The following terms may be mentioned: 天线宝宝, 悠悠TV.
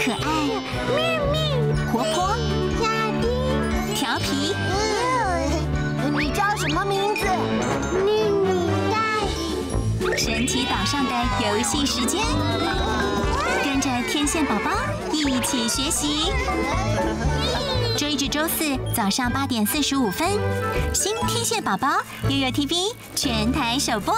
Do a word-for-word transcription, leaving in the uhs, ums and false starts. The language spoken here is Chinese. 可爱、活泼、调皮。你叫什么名字？妮妮大姨。神奇岛上的游戏时间，跟着天线宝宝一起学习。周一至周四早上八点四十五分，新天线宝宝 悠悠 T V 全台首播。